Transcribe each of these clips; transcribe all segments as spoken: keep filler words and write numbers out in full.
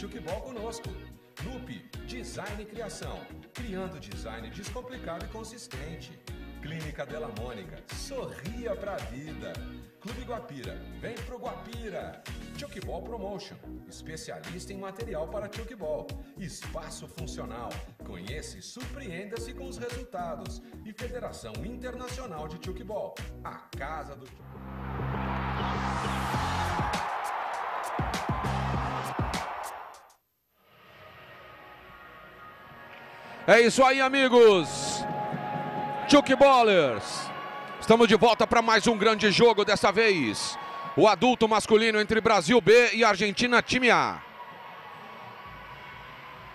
Tchoukball conosco. Lupe, Design e Criação, criando design descomplicado e consistente. Clínica Della Mônica, sorria pra vida. Clube Guapira, vem pro Guapira. Tchoukball Promotion, especialista em material para Tchoukball. Espaço funcional, conheça e surpreenda-se com os resultados. E Federação Internacional de Tchoukball, a casa do Tchoukball. É isso aí, amigos Tchoukballers. Estamos de volta para mais um grande jogo, dessa vez o adulto masculino entre Brasil B e Argentina time A.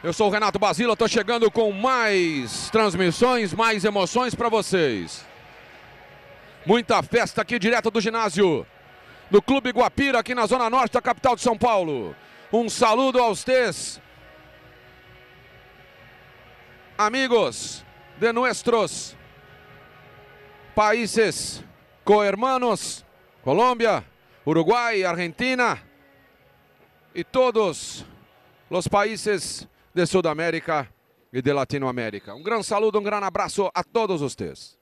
Eu sou o Renato Basila, estou chegando com mais transmissões, mais emoções para vocês. Muita festa aqui direto do ginásio do Clube Guapira, aqui na Zona Norte da capital de São Paulo. Um saludo aos T's, amigos de nuestros países cohermanos, Colômbia, Uruguai, Argentina e todos os países de Sudamérica e de Latinoamérica. Um grande saludo, um grande abraço a todos vocês.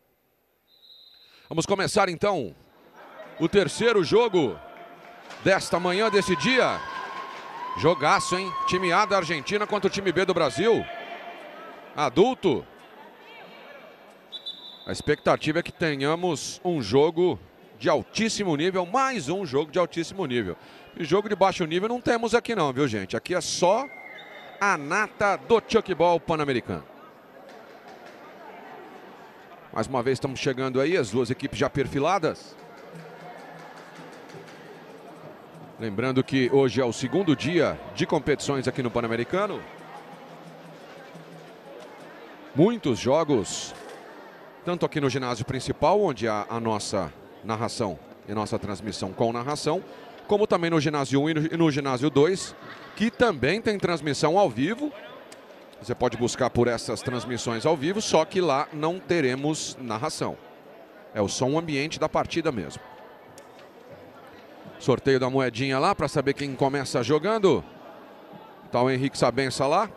Vamos começar então o terceiro jogo desta manhã, desse dia. Jogaço, hein? Time A da Argentina contra o time B do Brasil. Adulto, a expectativa é que tenhamos um jogo de altíssimo nível, mais um jogo de altíssimo nível. E jogo de baixo nível não temos aqui não, viu gente? Aqui é só a nata do Tchoukball pan-americano. Mais uma vez estamos chegando aí, as duas equipes já perfiladas. Lembrando que hoje é o segundo dia de competições aqui no Pan-Americano. Muitos jogos, tanto aqui no ginásio principal, onde há a nossa narração e nossa transmissão com narração, como também no ginásio um e no, e no ginásio dois, que também tem transmissão ao vivo. Você pode buscar por essas transmissões ao vivo, só que lá não teremos narração. É o som ambiente da partida mesmo. Sorteio da moedinha lá para saber quem começa jogando. Tá o Henrique Sabença lá.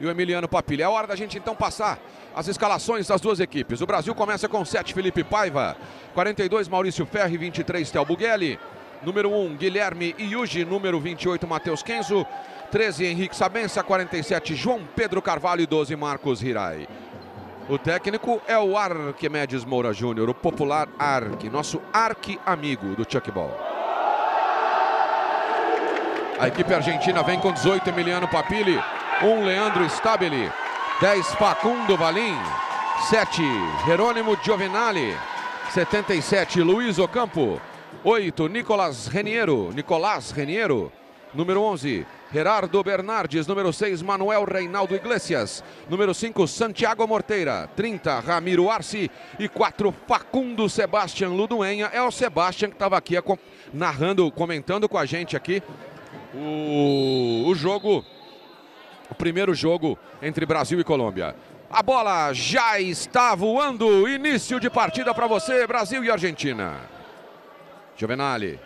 E o Emiliano Papilli. É hora da gente então passar as escalações das duas equipes. O Brasil começa com sete, Felipe Paiva. quarenta e dois, Maurício Ferri. vinte e três, Théo Bughelli. Número um, Guilherme Iugi. Número vinte e oito, Matheus Kenzo. treze, Henrique Sabença. quarenta e sete, João Pedro Carvalho. E doze, Marcos Hirai. O técnico é o Arquimedes Moura Júnior, o popular Arque, nosso arqui-amigo do Tchoukball. A equipe argentina vem com dezoito, Emiliano Papilli. um, Leandro Stabile. dez, Facundo Valim. sete, Jerônimo Giovinale. setenta e sete, Luiz Ocampo. oito, Nicolas Reniero. Nicolas Reniero. Número onze, Gerardo Bernardes. Número seis, Manuel Reinaldo Iglesias. Número cinco, Santiago Morteira. trinta, Ramiro Arce. E quatro, Facundo Sebastian Luduenha. É o Sebastian que estava aqui narrando, comentando com a gente aqui o, o jogo. O primeiro jogo entre Brasil e Colômbia. A bola já está voando. Início de partida para você, Brasil e Argentina. Giovinale.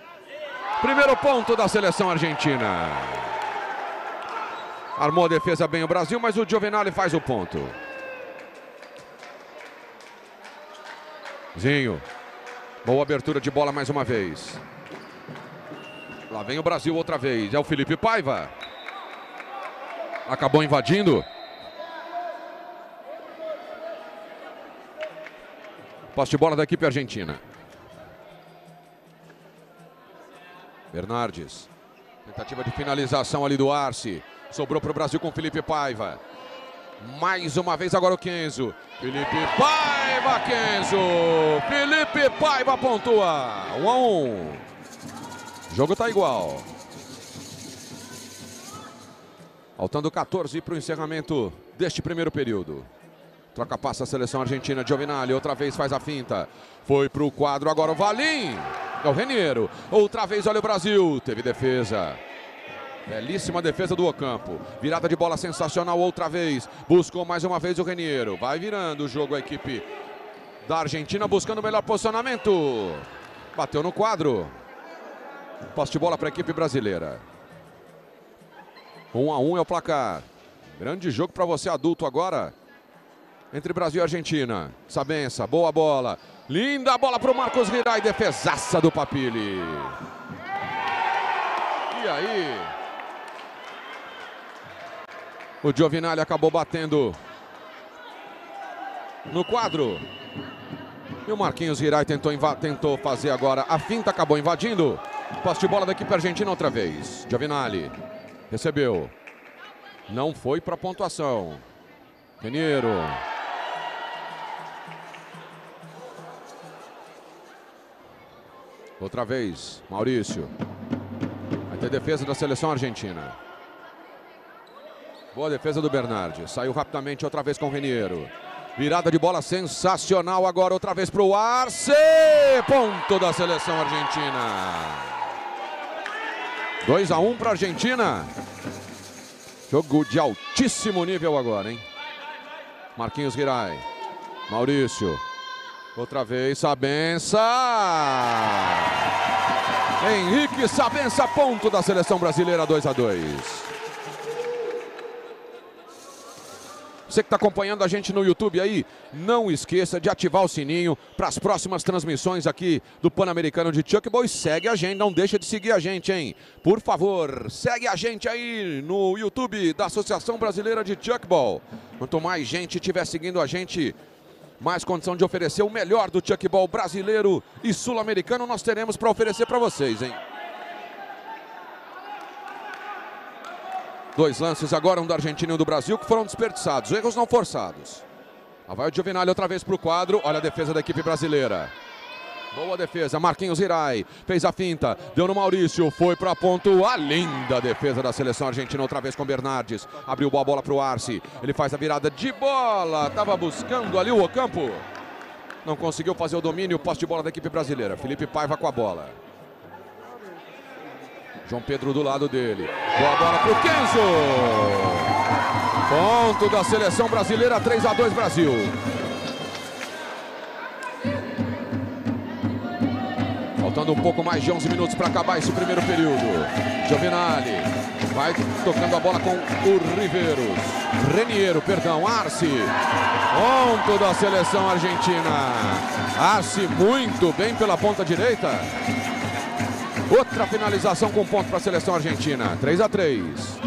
Primeiro ponto da seleção argentina. Armou a defesa bem o Brasil, mas o Giovinale faz o ponto. Zinho. Boa abertura de bola mais uma vez. Lá vem o Brasil outra vez. É o Felipe Paiva. Acabou invadindo. Posse de bola da equipe argentina. Bernardes. Tentativa de finalização ali do Arce. Sobrou para o Brasil com Felipe Paiva. Mais uma vez agora o Kenzo. Felipe Paiva, Kenzo. Felipe Paiva pontua. um a um. O jogo tá igual. Faltando quatorze para o encerramento deste primeiro período. Troca passa a seleção argentina, Giovinale, outra vez faz a finta. Foi para o quadro, agora o Valim. É o Reniero. Outra vez, olha o Brasil. Teve defesa. Belíssima defesa do Ocampo. Virada de bola sensacional outra vez. Buscou mais uma vez o Reniero. Vai virando o jogo a equipe da Argentina, buscando o melhor posicionamento. Bateu no quadro. Posse de bola para a equipe brasileira. um a um é o placar. Grande jogo para você adulto agora. Entre Brasil e Argentina. Sabença, boa bola. Linda bola para o Marcos Hirai. Defesaça do Papilli. E aí? O Giovinale acabou batendo no quadro. E o Marquinhos Hirai tentou, tentou fazer agora a finta, acabou invadindo. Posse de bola da equipe argentina outra vez. Giovinale recebeu. Não foi para pontuação. Reniero. Outra vez, Maurício. Vai ter defesa da seleção argentina. Boa defesa do Bernardes. Saiu rapidamente outra vez com o Reniero. Virada de bola sensacional agora outra vez para o Arce. Ponto da seleção argentina. dois a um para a Argentina. Jogo de altíssimo nível agora, hein? Marquinhos Hirai. Maurício. Outra vez, Sabença. Henrique Sabença, ponto da seleção brasileira, dois a dois. Você que está acompanhando a gente no YouTube aí, não esqueça de ativar o sininho para as próximas transmissões aqui do Pan-Americano de Tchoukball. E segue a gente, não deixa de seguir a gente, hein? Por favor, segue a gente aí no YouTube da Associação Brasileira de Tchoukball. Quanto mais gente estiver seguindo a gente, mais condição de oferecer o melhor do Tchoukball brasileiro e sul-americano nós teremos para oferecer para vocês, hein? Dois lances agora, um da Argentina e um do Brasil, que foram desperdiçados. Erros não forçados. Lá vai o Giovinale outra vez para o quadro. Olha a defesa da equipe brasileira. Boa defesa. Marquinhos Hirai fez a finta. Deu no Maurício. Foi para a ponto. A linda defesa da seleção argentina outra vez com Bernardes. Abriu a bola para o Arce. Ele faz a virada de bola. Estava buscando ali o Ocampo. Não conseguiu fazer o domínio. Posse de bola da equipe brasileira. Felipe Paiva com a bola. João Pedro do lado dele. Boa bola pro Kenzo. Ponto da seleção brasileira, três a dois Brasil. Faltando um pouco mais de onze minutos para acabar esse primeiro período. Giovinale vai tocando a bola com o Riveros. Reniero, perdão, Arce. Ponto da seleção argentina. Arce muito bem pela ponta direita. Outra finalização com ponto para a seleção argentina. três a três.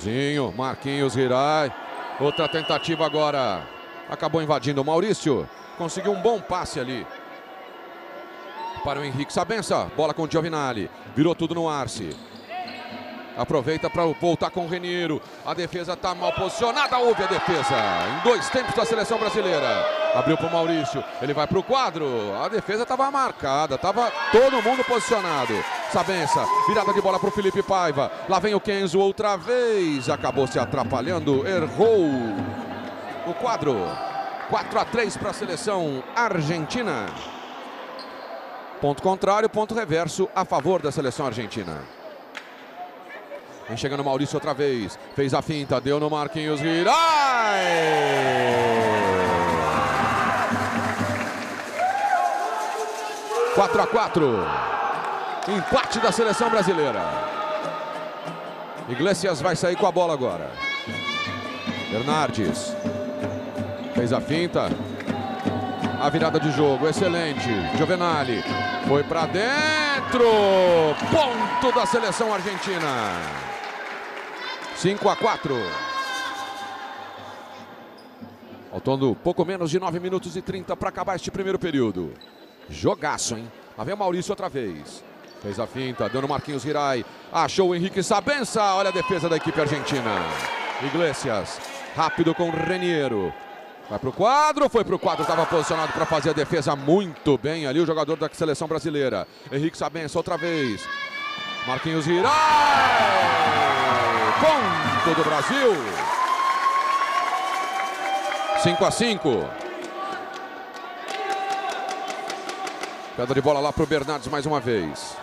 Zinho, Marquinhos Hirai. Outra tentativa agora. Acabou invadindo o Maurício. Conseguiu um bom passe ali para o Henrique Sabença. Bola com o Giovinale. Virou tudo no Arce. Aproveita para voltar com o Reniero. A defesa está mal posicionada. Houve a defesa em dois tempos da seleção brasileira. Abriu para o Maurício. Ele vai para o quadro. A defesa estava marcada. Estava todo mundo posicionado. Sabença. Virada de bola para o Felipe Paiva. Lá vem o Kenzo outra vez. Acabou se atrapalhando. Errou o quadro. quatro a três para a seleção argentina. Ponto contrário, ponto reverso a favor da seleção argentina. Vem chegando o Maurício outra vez. Fez a finta, deu no Marquinhos Hirai. quatro a quatro. Empate da seleção brasileira. Iglesias vai sair com a bola agora. Bernardes. Fez a finta. A virada de jogo, excelente. Giovinale foi pra dentro. Ponto da seleção argentina. cinco a quatro. Faltando pouco menos de nove minutos e trinta para acabar este primeiro período. Jogaço, hein? Lá vem o Maurício outra vez. Fez a finta, deu no Marquinhos Hirai. Achou o Henrique Sabença. Olha a defesa da equipe argentina. Iglesias, rápido com o Reniero. Vai pro quadro, foi pro quadro, estava posicionado para fazer a defesa muito bem ali. O jogador da seleção brasileira. Henrique Sabença outra vez. Marquinhos Hirai. Ponto do Brasil. cinco a cinco. Pedra de bola lá para o Bernardes mais uma vez.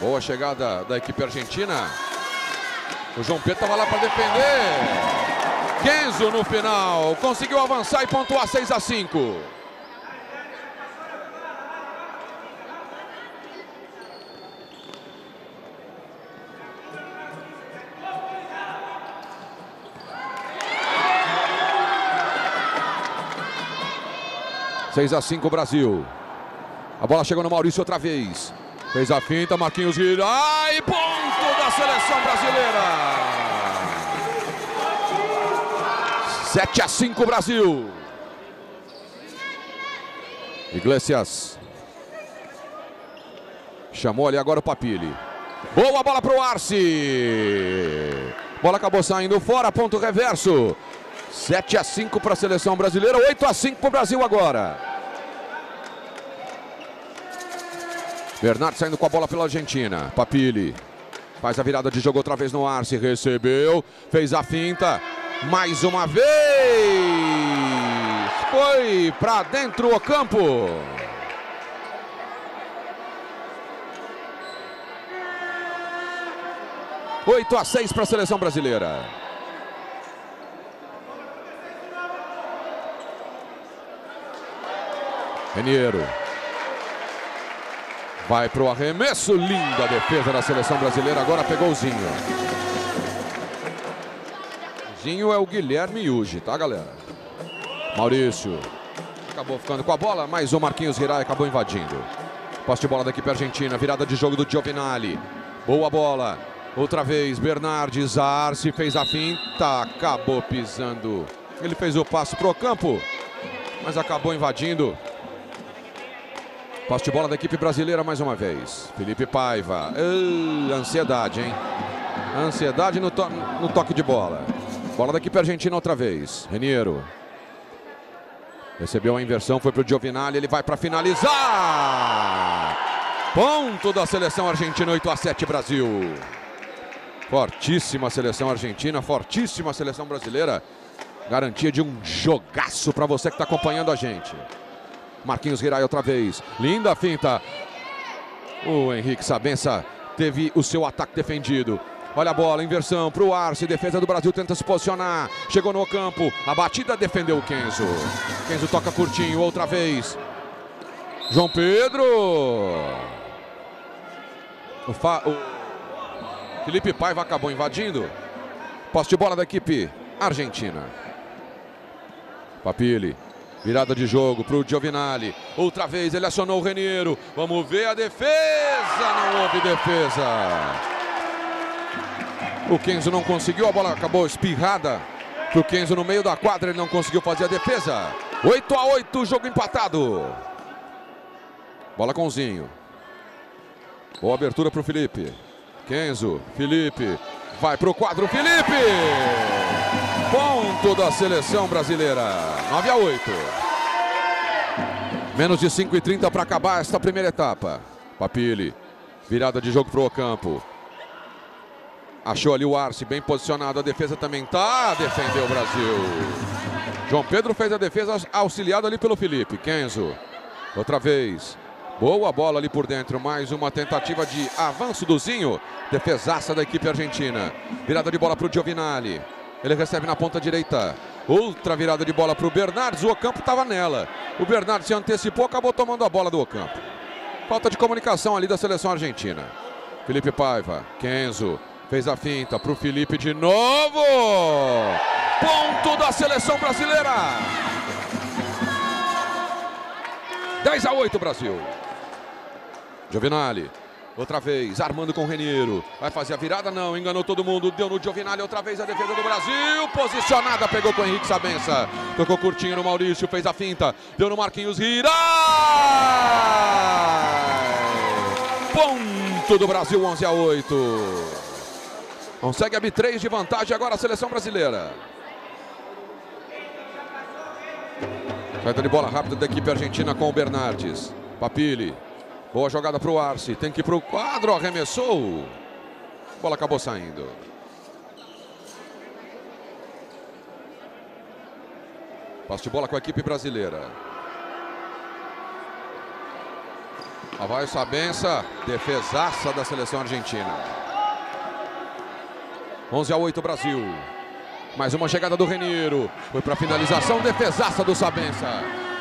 Boa chegada da equipe argentina. O João Pedro estava lá para defender. Kenzo no final. Conseguiu avançar e pontuar seis a cinco. seis a cinco Brasil. A bola chegou no Maurício outra vez. Fez a finta, Marquinhos Guilherme. Ai, ponto da seleção brasileira. sete a cinco Brasil. Iglesias. Chamou ali agora o Papilli. Boa bola para o Arce. Bola acabou saindo fora, ponto reverso. sete a cinco para a seleção brasileira, oito a cinco para o Brasil agora. Bernardes saindo com a bola pela Argentina. Papilli faz a virada de jogo outra vez no Arce. Recebeu, fez a finta. Mais uma vez. Foi para dentro o campo. oito a seis para a seleção brasileira. Reniero. Vai para o arremesso. Linda defesa da seleção brasileira. Agora pegou o Zinho. Zinho é o Guilherme Iugi, tá, galera? Maurício. Acabou ficando com a bola, mas o Marquinhos Hirai acabou invadindo. Posse de bola daqui para a Argentina. Virada de jogo do Giovinale. Boa bola. Outra vez, Bernardes, Arce fez a finta, acabou pisando. Ele fez o passo pro campo, mas acabou invadindo. Passe de bola da equipe brasileira mais uma vez. Felipe Paiva. Uh, ansiedade, hein? Ansiedade no, to no toque de bola. Bola da equipe argentina outra vez. Reniero. Recebeu a inversão, foi pro Giovinale, ele vai para finalizar. Ponto da seleção argentina, oito a sete Brasil. Fortíssima seleção argentina, fortíssima seleção brasileira. Garantia de um jogaço para você que está acompanhando a gente. Marquinhos Hirai outra vez. Linda finta. O Henrique Sabença teve o seu ataque defendido. Olha a bola, inversão para o Arce. Defesa do Brasil tenta se posicionar. Chegou no campo. A batida defendeu o Kenzo. Kenzo toca curtinho outra vez. João Pedro. O Fa... O... Felipe Paiva acabou invadindo. Posse de bola da equipe argentina. Papilli. Virada de jogo para o Giovinale. Outra vez ele acionou o Reniero. Vamos ver a defesa. Não houve defesa. O Kenzo não conseguiu. A bola acabou espirrada para o Kenzo no meio da quadra. Ele não conseguiu fazer a defesa. oito a oito, jogo empatado. Bola com o Zinho. Boa abertura para o Felipe. Kenzo, Felipe, vai pro quadro, Felipe! Ponto da seleção brasileira, nove a oito. Menos de cinco e trinta para acabar esta primeira etapa. Papilli, virada de jogo pro Ocampo. Achou ali o Arce, bem posicionado, a defesa também tá, defendeu o Brasil. João Pedro fez a defesa auxiliado ali pelo Felipe. Kenzo, outra vez. Boa bola ali por dentro, mais uma tentativa de avanço do Zinho. Defesaça da equipe argentina. Virada de bola para o Giovinale. Ele recebe na ponta direita. Outra virada de bola para o Bernardes. O Ocampo estava nela. O Bernardes se antecipou, acabou tomando a bola do Ocampo. Falta de comunicação ali da seleção argentina. Felipe Paiva. Kenzo fez a finta para o Felipe de novo. Ponto da seleção brasileira. dez a oito Brasil. Giovinale, outra vez, armando com o Reniero. Vai fazer a virada? Não, enganou todo mundo. Deu no Giovinale, outra vez a defesa do Brasil. Posicionada, pegou com o Henrique Sabença. Tocou curtinho no Maurício, fez a finta. Deu no Marquinhos Hirai. Ponto do Brasil, onze a oito. Consegue abrir três de vantagem agora a seleção brasileira. Saída de bola rápida da equipe argentina com o Bernardes. Papilli. Boa jogada para o Arce, tem que ir para o quadro, arremessou. Bola acabou saindo. Passe de bola com a equipe brasileira. Lá vai o Sabença, defesaça da seleção argentina. onze a oito Brasil. Mais uma chegada do Reniero. Foi para a finalização, defesaça do Sabença.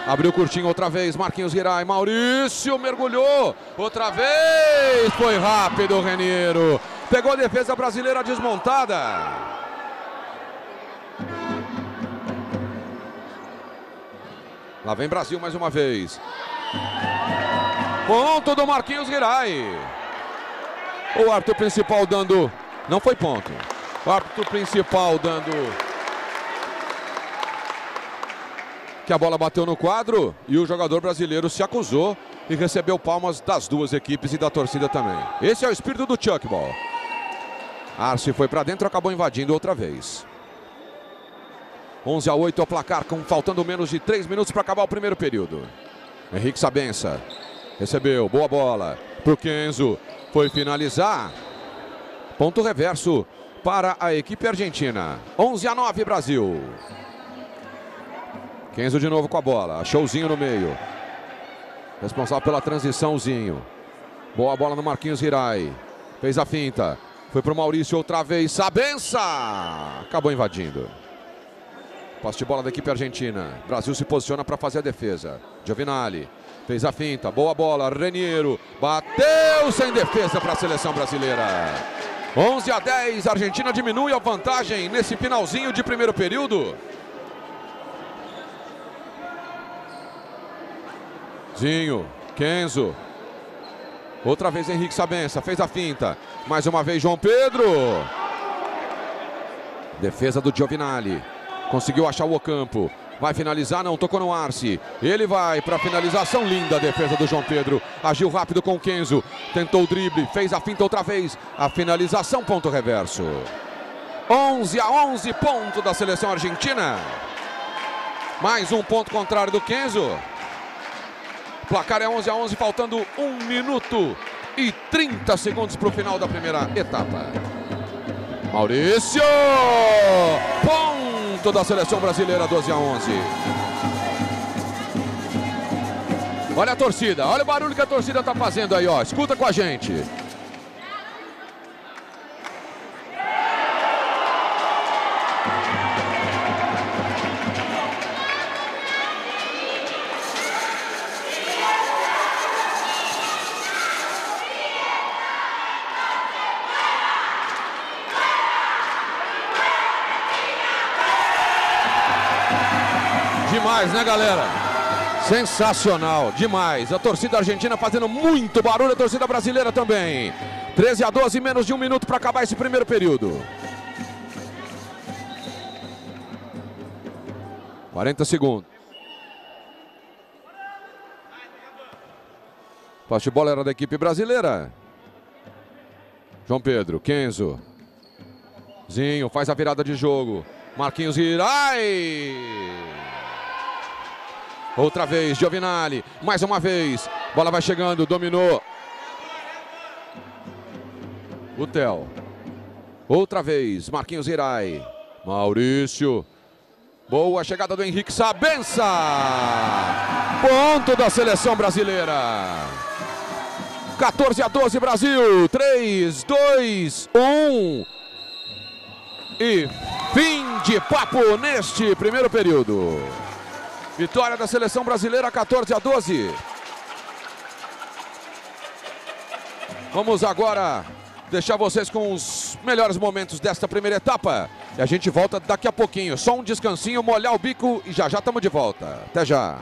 Abriu curtinho outra vez, Marquinhos Hirai, Maurício mergulhou, outra vez, foi rápido o Reniero, pegou a defesa brasileira desmontada. Lá vem Brasil mais uma vez. Ponto do Marquinhos Hirai. O árbitro principal dando... Não foi ponto. O árbitro principal dando... Que a bola bateu no quadro e o jogador brasileiro se acusou e recebeu palmas das duas equipes e da torcida também. Esse é o espírito do Tchoukball. Arce foi para dentro, acabou invadindo outra vez. onze a oito é o placar, com, faltando menos de três minutos para acabar o primeiro período. Henrique Sabença recebeu, boa bola para o Kenzo, foi finalizar. Ponto reverso para a equipe argentina. onze a nove Brasil. Kenzo de novo com a bola, showzinho no meio. Responsável pela transiçãozinho. Boa bola no Marquinhos Hirai. Fez a finta. Foi para o Maurício outra vez. Sabença! Acabou invadindo. Passe de bola da equipe argentina. Brasil se posiciona para fazer a defesa. Giovinale. Fez a finta. Boa bola. Reniero. Bateu sem defesa para a seleção brasileira. onze a dez. A Argentina diminui a vantagem nesse finalzinho de primeiro período. Zinho, Kenzo, outra vez Henrique Sabença, fez a finta, mais uma vez João Pedro, defesa do Giovinale, conseguiu achar o Ocampo, vai finalizar, não, tocou no Arce, ele vai para a finalização, linda a defesa do João Pedro, agiu rápido com o Kenzo, tentou o drible, fez a finta outra vez, a finalização, ponto reverso, onze a onze, ponto da seleção argentina, mais um ponto contrário do Kenzo. Placar é onze a onze, faltando um minuto e trinta segundos para o final da primeira etapa. Maurício! Ponto da seleção brasileira, doze a onze. Olha a torcida, olha o barulho que a torcida está fazendo aí, ó. Escuta com a gente. Demais, né, galera? Sensacional, demais. A torcida argentina fazendo muito barulho, a torcida brasileira também. treze a doze, menos de um minuto para acabar esse primeiro período. quarenta segundos. Passe de bola era da equipe brasileira. João Pedro, Kenzo. Zinho, faz a virada de jogo. Marquinhos Hirai. Outra vez, Giovinale, mais uma vez, bola vai chegando, dominou. O Théo, outra vez, Marquinhos Hirai, Maurício, boa chegada do Henrique Sabença, ponto da seleção brasileira. quatorze a doze Brasil, três, dois, um e fim de papo neste primeiro período. Vitória da seleção brasileira, quatorze a doze. Vamos agora deixar vocês com os melhores momentos desta primeira etapa. E a gente volta daqui a pouquinho. Só um descansinho, molhar o bico e já já estamos de volta. Até já.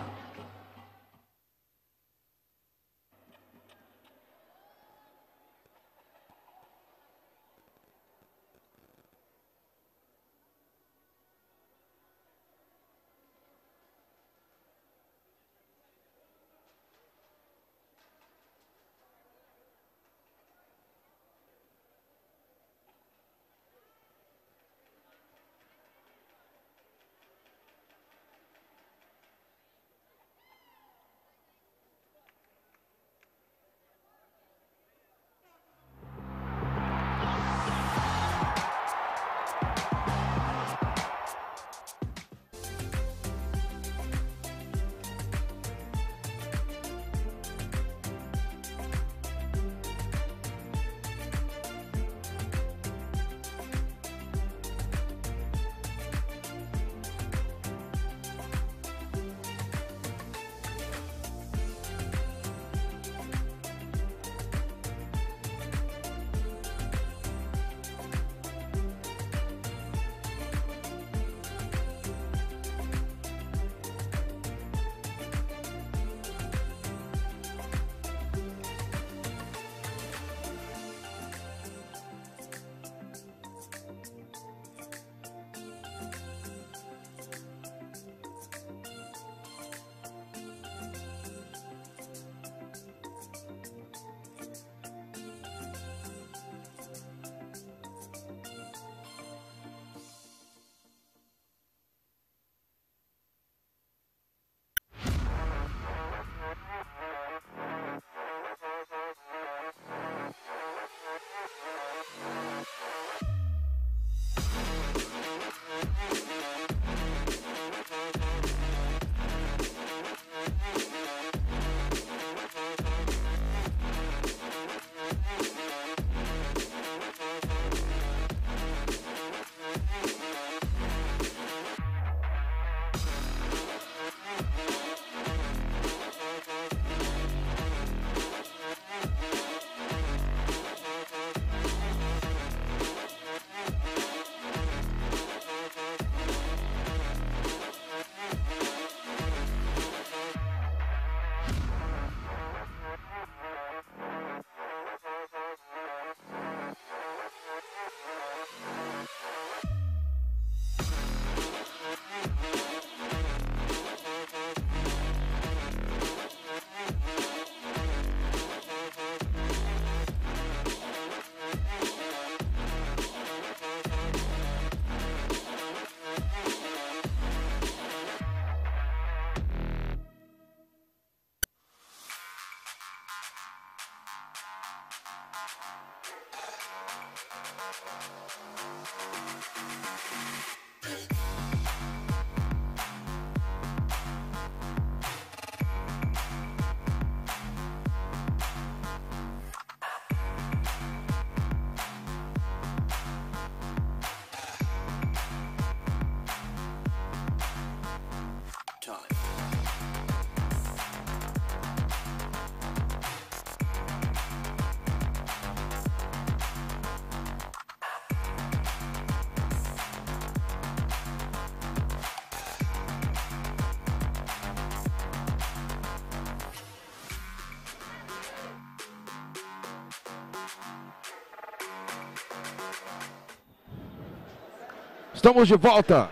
Estamos de volta.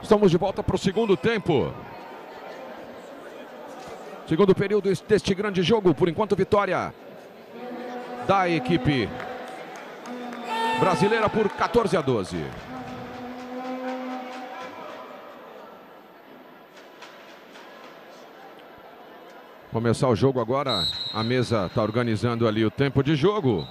Estamos de volta para o segundo tempo. Segundo período deste grande jogo. Por enquanto, vitória da equipe brasileira por quatorze a doze. Começar o jogo agora. A mesa está organizando ali o tempo de jogo.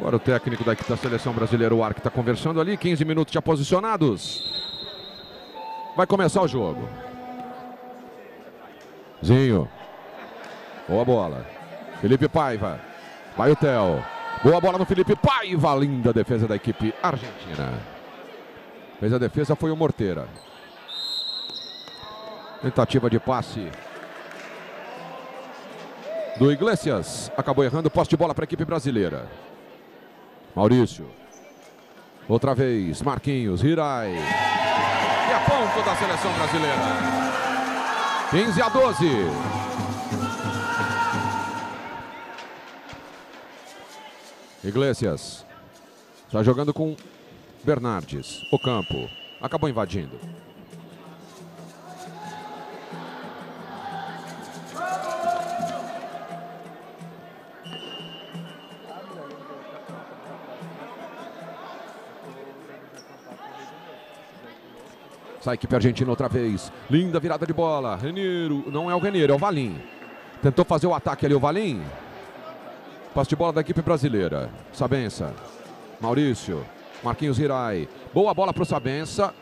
Agora o técnico da seleção brasileira, o Arque, está conversando ali. quinze minutos já posicionados. Vai começar o jogo. Zinho. Boa bola. Felipe Paiva. Vai o Théo. Boa bola no Felipe Paiva. Linda defesa da equipe argentina. Fez a defesa, foi o Morteira. Tentativa de passe do Iglesias. Acabou errando. Posse de bola para a equipe brasileira. Maurício, outra vez, Marquinhos, Hirai, e a ponta da seleção brasileira, quinze a doze. Iglesias, está jogando com Bernardes, Ocampo, acabou invadindo. Sai equipe argentina outra vez. Linda virada de bola. Reniero. Não é o Reniero, é o Valim. Tentou fazer o ataque ali o Valim. Passe de bola da equipe brasileira. Sabença. Maurício. Marquinhos Hirai. Boa bola para o Sabença.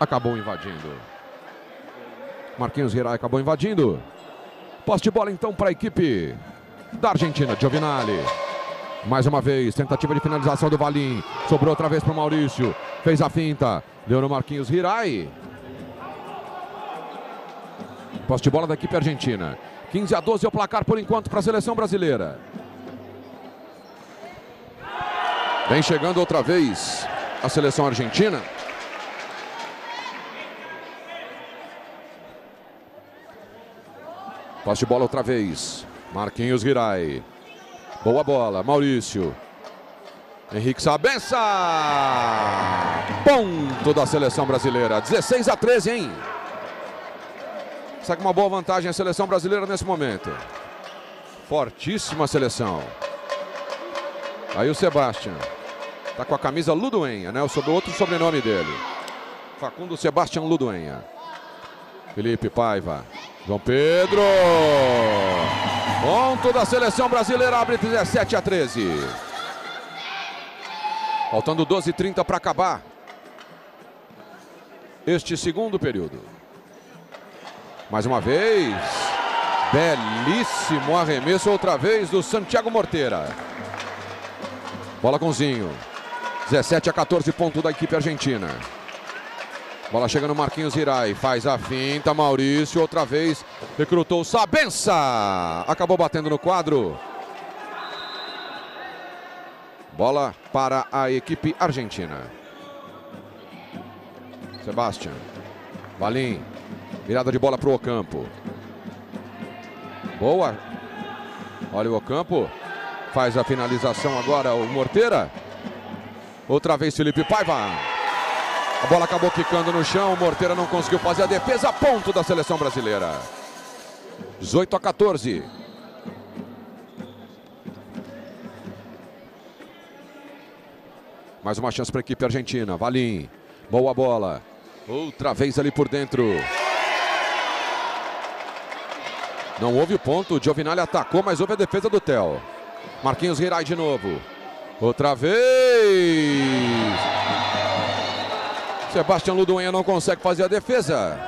Acabou invadindo. Marquinhos Hirai acabou invadindo. Passe de bola então para a equipe da Argentina. Giovinale. Mais uma vez. Tentativa de finalização do Valim. Sobrou outra vez para o Maurício. Fez a finta. Deu no Marquinhos Hirai. Posse de bola da equipe argentina. quinze a doze é o placar por enquanto para a seleção brasileira. Vem chegando outra vez a seleção argentina. Posse de bola outra vez. Marquinhos Hirai. Boa bola. Maurício. Henrique Sabença, ponto da seleção brasileira, dezesseis a treze, hein? Saca uma boa vantagem a seleção brasileira nesse momento. Fortíssima seleção. Aí o Sebastian, tá com a camisa Luduenha, né? O outro sobrenome dele. Facundo Sebastian Luduenha. Felipe Paiva, João Pedro. Ponto da seleção brasileira, abre dezessete a treze. Faltando doze e trinta para acabar este segundo período. Mais uma vez. Belíssimo arremesso outra vez do Santiago Morteira. Bola com Zinho. dezessete a quatorze ponto da equipe argentina. Bola chega no Marquinhos Hirai. Faz a finta. Maurício outra vez. Recrutou Sabença. Acabou batendo no quadro. Bola para a equipe argentina. Sebastian. Valim. Virada de bola para o Ocampo. Boa. Olha o Ocampo. Faz a finalização agora o Morteira. Outra vez Felipe Paiva. A bola acabou quicando no chão. O Morteira não conseguiu fazer a defesa. Ponto da seleção brasileira. dezoito a quatorze. Mais uma chance para a equipe argentina. Valim. Boa bola. Outra vez ali por dentro. Não houve o ponto, o Giovinale atacou, mas houve a defesa do Théo. Marquinhos Hirai de novo. Outra vez. Sebastian Luduenha não consegue fazer a defesa.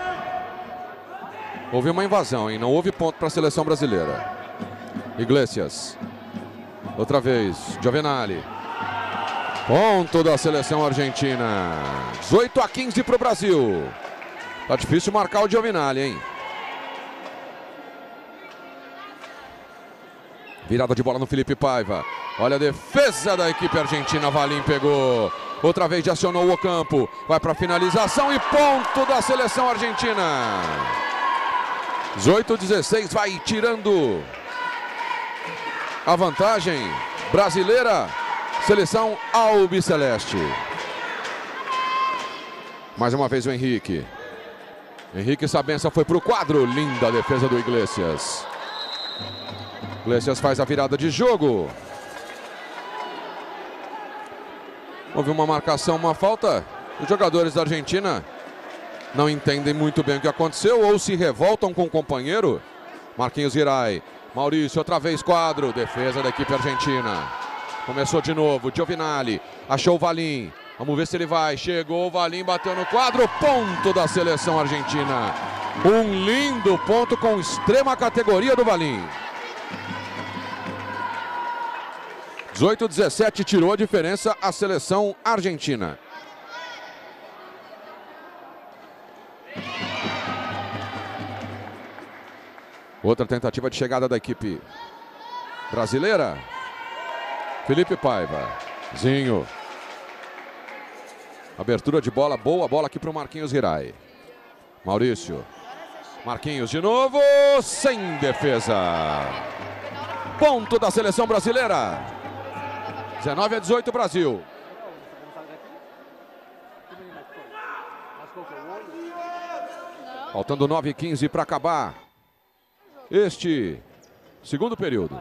Houve uma invasão, hein? Não houve ponto para a seleção brasileira. Iglesias. Outra vez, Giovinale. Ponto da seleção argentina. dezoito a quinze para o Brasil. Tá difícil marcar o Giovinale, hein? Virada de bola no Felipe Paiva. Olha a defesa da equipe argentina. Valim pegou. Outra vez já acionou o Ocampo. Vai para a finalização e ponto da seleção argentina. dezoito a dezesseis. Vai tirando a vantagem brasileira. Seleção albiceleste. Mais uma vez o Henrique. Henrique Sabença foi para o quadro. Linda a defesa do Iglesias. Iglesias faz a virada de jogo. Houve uma marcação, uma falta. Os jogadores da Argentina não entendem muito bem o que aconteceu ou se revoltam com o companheiro. Marquinhos Hirai. Maurício, outra vez quadro. Defesa da equipe argentina. Começou de novo. Giovinale. Achou o Valim. Vamos ver se ele vai. Chegou o Valim, bateu no quadro. Ponto da seleção argentina. Um lindo ponto com extrema categoria do Valim. dezoito a dezessete, tirou a diferença a seleção argentina. Outra tentativa de chegada da equipe brasileira. Felipe Paiva. Zinho. Abertura de bola, boa bola aqui para o Marquinhos Hirai. Maurício. Marquinhos de novo, sem defesa. Ponto da seleção brasileira. dezenove a dezoito, Brasil. Faltando nove e quinze para acabar este segundo período.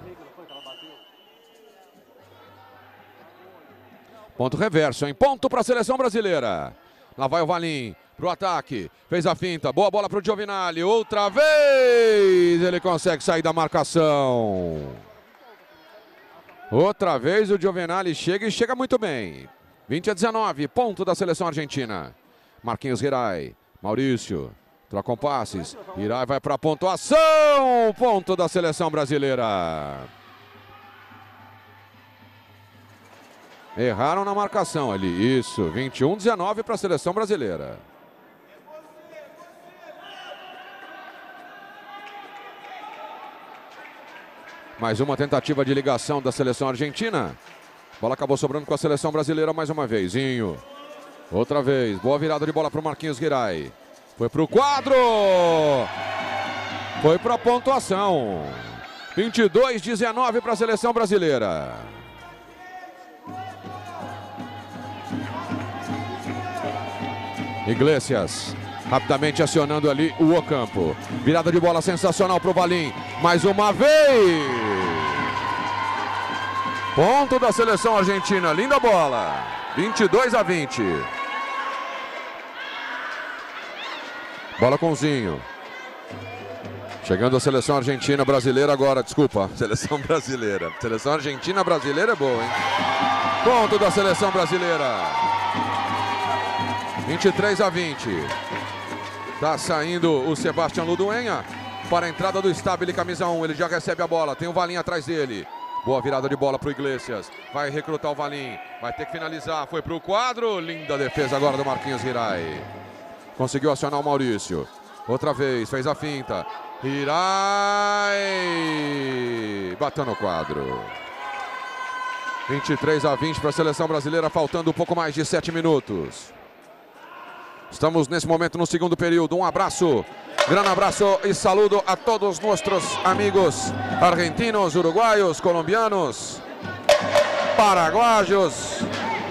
Ponto reverso, em ponto para a seleção brasileira. Lá vai o Valim para o ataque. Fez a finta, boa bola para o Giovinale. Outra vez ele consegue sair da marcação. Outra vez o Giovinale chega e chega muito bem. vinte a dezenove, ponto da seleção argentina. Marquinhos Hirai, Maurício, trocam passes. Hirai vai para a pontuação, ponto da seleção brasileira. Erraram na marcação ali, isso, vinte e um a dezenove para a seleção brasileira. Mais uma tentativa de ligação da seleção argentina. Bola acabou sobrando com a seleção brasileira mais uma vez. Zinho. Outra vez. Boa virada de bola para o Marquinhos Hirai. Foi para o quadro. Foi para a pontuação. vinte e dois a dezenove para a seleção brasileira. Iglesias. Rapidamente acionando ali o Ocampo. Virada de bola sensacional para o Valim. Mais uma vez. Ponto da seleção argentina. Linda bola. vinte e dois a vinte. Bola com o Zinho. Chegando a seleção argentina brasileira agora. Desculpa. Seleção brasileira. Seleção argentina brasileira é boa, hein? Ponto da seleção brasileira. vinte e três a vinte. Tá saindo o Sebastian Luduenha para a entrada do Stabile, camisa um. Ele já recebe a bola, tem o Valim atrás dele. Boa virada de bola para o Iglesias. Vai recrutar o Valim, vai ter que finalizar. Foi para o quadro, linda defesa agora do Marquinhos Hirai. Conseguiu acionar o Maurício. Outra vez, fez a finta. Hirai bateu no quadro. vinte e três a vinte para a seleção brasileira, faltando um pouco mais de sete minutos. Estamos nesse momento no segundo período. Um abraço, grande abraço e saludo a todos nossos amigos argentinos, uruguaios, colombianos, paraguaios,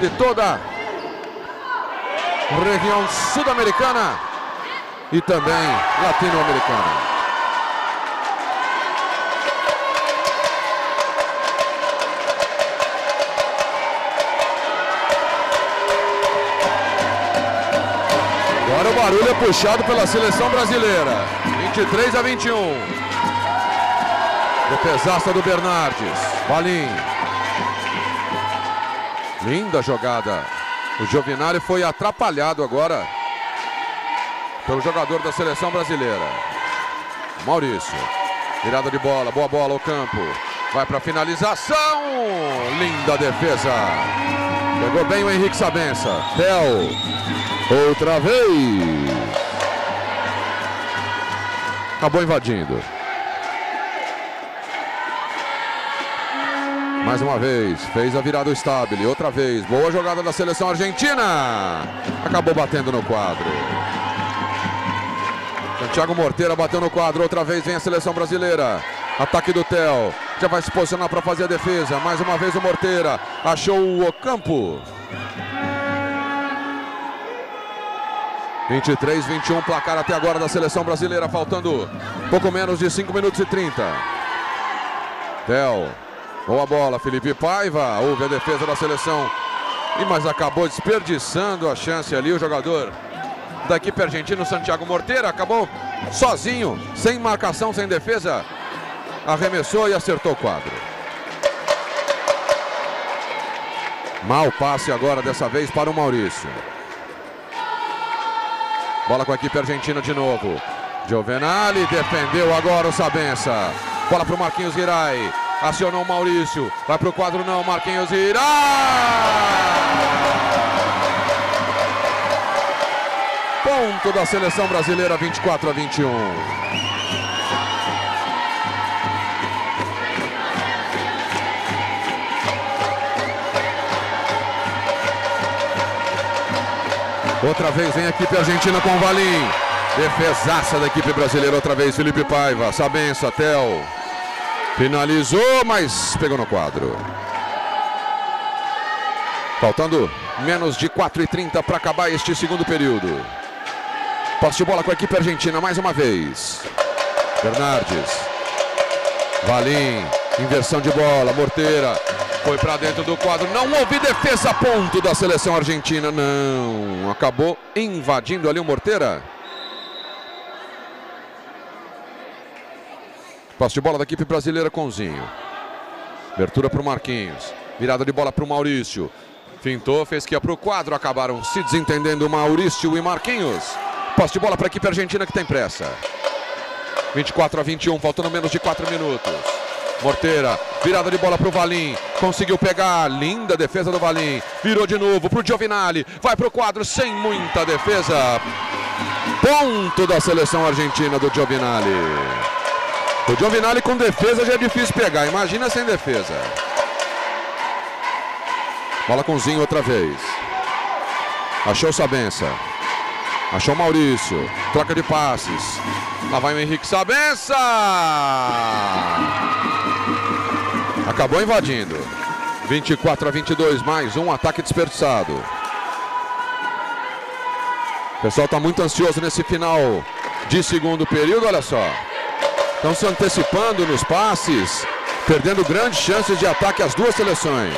de toda a região sul-americana e também latino-americana. Agora o barulho é puxado pela seleção brasileira. vinte e três a vinte e um. Defesaça do Bernardes. Valim. Linda jogada. O Giovinale foi atrapalhado agora pelo jogador da seleção brasileira. Maurício. Virada de bola. Boa bola ao campo. Vai para a finalização. Linda defesa. Pegou bem o Henrique Sabença. Théo. Outra vez. Acabou invadindo. Mais uma vez. Fez a virada o Stabile. Outra vez. Boa jogada da seleção argentina. Acabou batendo no quadro. Santiago Morteira bateu no quadro, outra vez vem a seleção brasileira. Ataque do Théo, já vai se posicionar para fazer a defesa. Mais uma vez o Morteira, achou o Ocampo. vinte e três a vinte e um, placar até agora da seleção brasileira, faltando pouco menos de cinco minutos e trinta. Théo, boa bola, Felipe Paiva, houve a defesa da seleção. E mas acabou desperdiçando a chance ali o jogador da equipe argentina, Santiago Morteira, acabou sozinho, sem marcação, sem defesa, arremessou e acertou o quadro. Mal passe agora, dessa vez para o Maurício. Bola com a equipe argentina de novo. Giovinale defendeu agora o Sabença. Bola para o Marcos Hirai, acionou o Maurício, vai para o quadro não, Marcos Hirai! Ponto da seleção brasileira, vinte e quatro a vinte e um. Outra vez vem a equipe argentina com o Valim. Defesaça da equipe brasileira, outra vez Felipe Paiva, Sabença, Théo. Finalizou, mas pegou no quadro. Faltando menos de quatro e trinta para acabar este segundo período. Posse de bola com a equipe argentina, mais uma vez. Bernardes. Valim. Inversão de bola. Morteira. Foi para dentro do quadro. Não houve defesa, ponto da seleção argentina. Não. Acabou invadindo ali o Morteira. Posse de bola da equipe brasileira com o Zinho. Abertura para o Marquinhos. Virada de bola para o Maurício. Fintou, fez que ia para o quadro. Acabaram se desentendendo Maurício e Marquinhos. Posse de bola para a equipe argentina que tem pressa. vinte e quatro a vinte e um, faltando menos de quatro minutos. Morteira, virada de bola para o Valim. Conseguiu pegar, linda defesa do Valim. Virou de novo para o Giovinale. Vai para o quadro sem muita defesa. Ponto da seleção argentina do Giovinale. O Giovinale com defesa já é difícil pegar, imagina sem defesa. Bola com Zinho outra vez. Achou Sabença. Achou o Maurício, troca de passes. Lá vai o Henrique Sabença. Acabou invadindo. vinte e quatro a vinte e dois, mais um ataque desperdiçado. O pessoal está muito ansioso nesse final de segundo período, olha só. Estão se antecipando nos passes, perdendo grandes chances de ataque às duas seleções.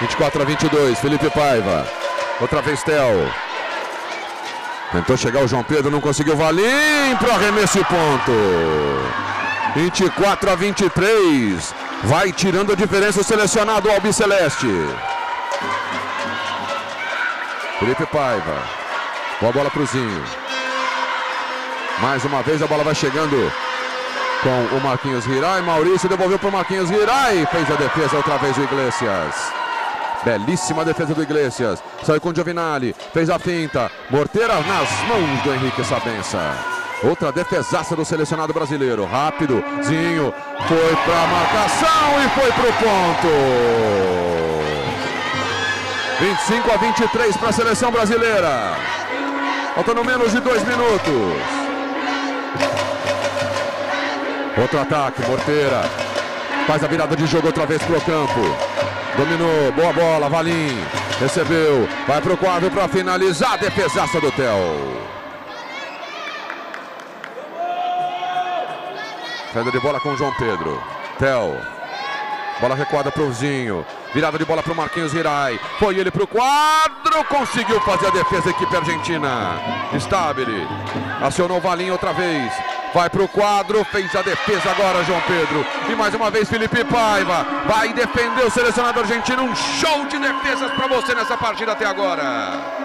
vinte e quatro a vinte e dois, Felipe Paiva. Outra vez Théo. Tentou chegar o João Pedro, não conseguiu. Valim para o arremesso e ponto. vinte e quatro a vinte e três. Vai tirando a diferença o selecionado albiceleste. Felipe Paiva. Boa bola para o Zinho. Mais uma vez a bola vai chegando com o Marcos Hirai. Maurício devolveu para o Marcos Hirai. Fez a defesa outra vez o Iglesias. Belíssima defesa do Iglesias. Saiu com o Giovinale. Fez a finta. Morteira nas mãos do Henrique Sabença. Outra defesaça do selecionado brasileiro. Rápido. Zinho. Foi para a marcação e foi para o ponto. vinte e cinco a vinte e três para a seleção brasileira. Faltando menos de dois minutos. Outro ataque. Morteira. Faz a virada de jogo outra vez para o campo. Dominou, boa bola, Valim. Recebeu, vai pro quadro para finalizar a defesaça do Théo. Saída de bola com o João Pedro. Théo. Bola recuada para o Zinho. Virada de bola para o Marquinhos Hirai. Foi ele para o quadro. Conseguiu fazer a defesa da equipe argentina. Stabile. Acionou o Valim outra vez. Vai para o quadro. Fez a defesa agora, João Pedro. E mais uma vez, Felipe Paiva. Vai defender o selecionado argentino. Um show de defesas para você nessa partida até agora.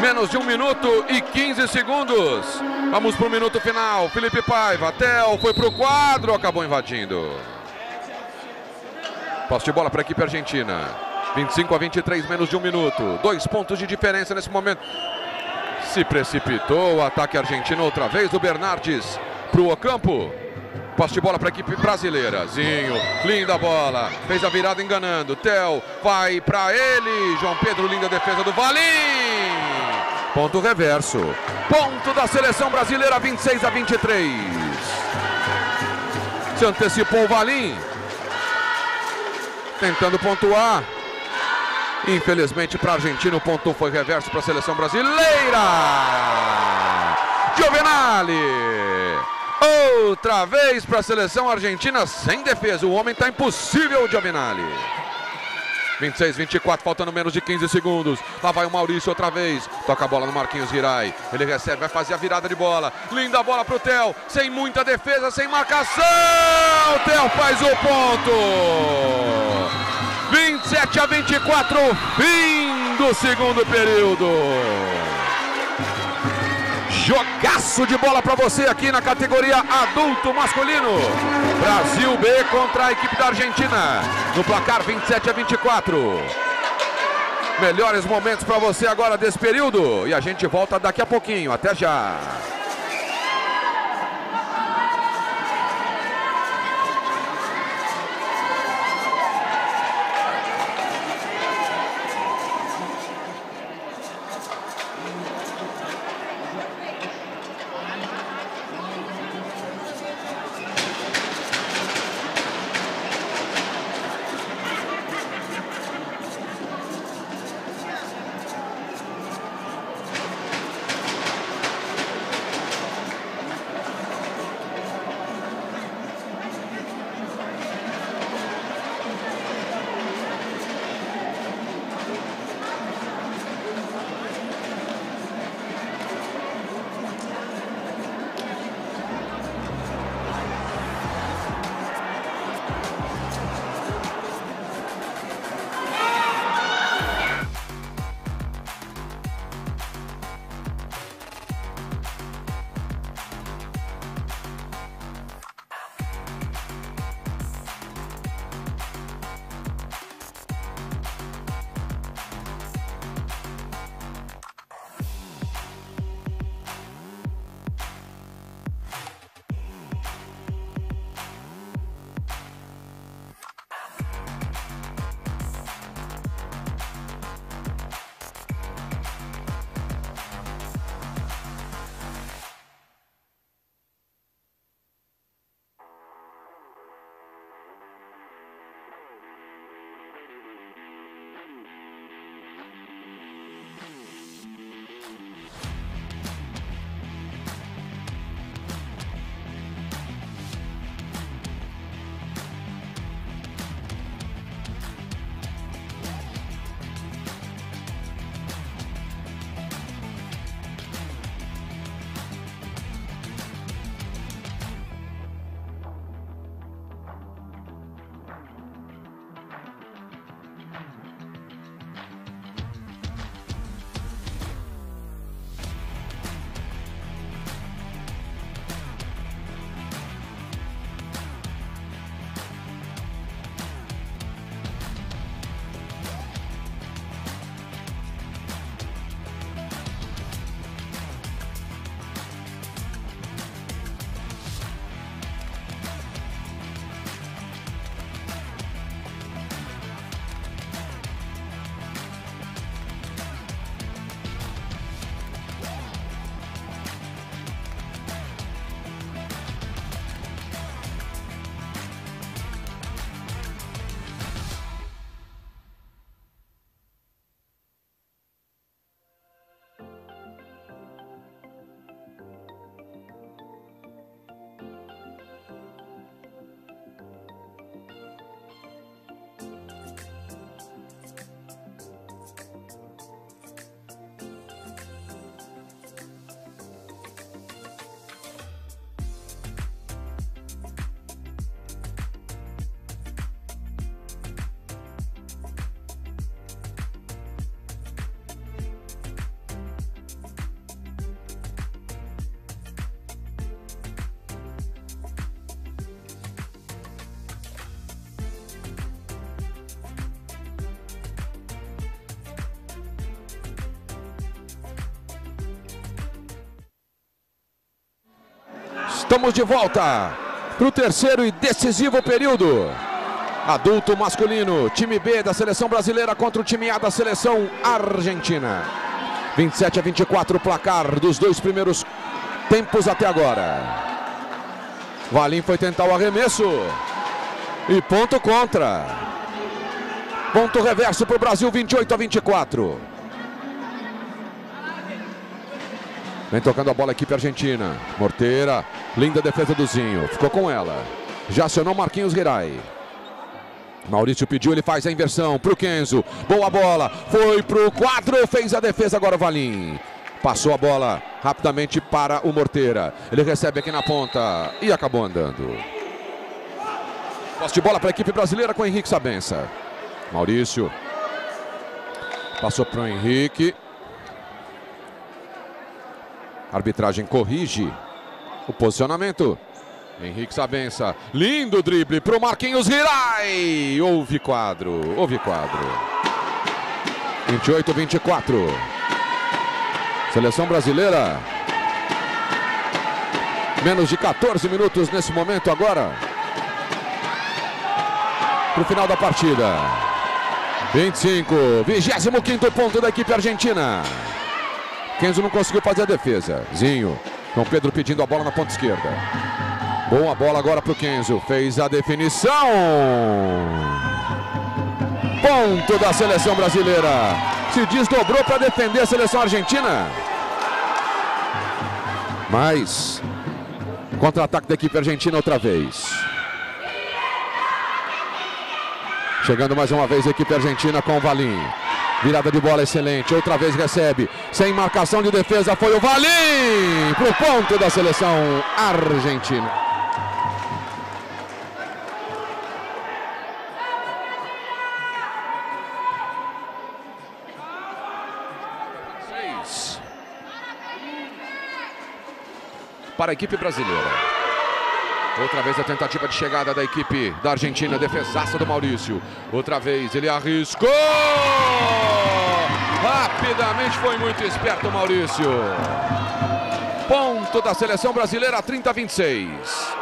Menos de um minuto e quinze segundos. Vamos para o minuto final. Felipe Paiva, Théo foi para o quadro, acabou invadindo. Posse de bola para a equipe argentina. vinte e cinco a vinte e três, menos de um minuto. Dois pontos de diferença nesse momento. Se precipitou o ataque argentino outra vez. O Bernardes para o Ocampo. Posse de bola para a equipe brasileira. Zinho, linda bola. Fez a virada enganando. Théo vai para ele. João Pedro, linda defesa do Valim. Ponto reverso. Ponto da seleção brasileira, vinte e seis a vinte e três. Se antecipou o Valim. Tentando pontuar. Infelizmente para a Argentina o ponto foi reverso para a seleção brasileira. Giovinale. Outra vez para a seleção argentina sem defesa. O homem está impossível, o Giovinale. vinte e seis, vinte e quatro, faltando menos de quinze segundos. Lá vai o Maurício outra vez. Toca a bola no Marquinhos Hirai. Ele recebe, vai fazer a virada de bola. Linda bola pro Théo. Sem muita defesa, sem marcação. O Théo faz o ponto. vinte e sete a vinte e quatro, fim do segundo período. Jogaço de bola para você aqui na categoria adulto masculino. Brasil B contra a equipe da Argentina. No placar vinte e sete a vinte e quatro. Melhores momentos para você agora desse período. E a gente volta daqui a pouquinho. Até já. Estamos de volta para o terceiro e decisivo período. Adulto masculino, time B da seleção brasileira contra o time A da seleção argentina. vinte e sete a vinte e quatro o placar dos dois primeiros tempos até agora. Valim foi tentar o arremesso. E ponto contra. Ponto reverso para o Brasil, vinte e oito a vinte e quatro. Vem tocando a bola a equipe argentina. Morteira, linda defesa do Zinho. Ficou com ela. Já acionou Marquinhos Hirai. Maurício pediu, ele faz a inversão para o Kenzo. Boa bola, foi para o quadro, fez a defesa agora o Valim. Passou a bola rapidamente para o Morteira. Ele recebe aqui na ponta e acabou andando. Posse de bola para a equipe brasileira com Henrique Sabença. Maurício. Passou para o Henrique. Arbitragem corrige o posicionamento. Henrique Sabença, lindo drible para o Marquinhos Hirai. Houve quadro, houve quadro. vinte e oito a vinte e quatro. Seleção brasileira. Menos de quatorze minutos nesse momento agora. Para o final da partida. vinte e cinco, vigésimo quinto ponto da equipe argentina. Kenzo não conseguiu fazer a defesa. Zinho, João Pedro pedindo a bola na ponta esquerda. Boa bola agora para o Kenzo. Fez a definição. Ponto da seleção brasileira. Se desdobrou para defender a seleção argentina. Mas contra-ataque da equipe argentina outra vez. Chegando mais uma vez a equipe argentina com o Valim. Virada de bola excelente. Outra vez recebe. Sem marcação de defesa foi o Valim. Para o ponto da seleção argentina. Para a equipe brasileira. Outra vez a tentativa de chegada da equipe da Argentina. Defesaça do Maurício. Outra vez ele arriscou. Rapidamente foi muito esperto o Maurício. Ponto da seleção brasileira, trinta a vinte e seis.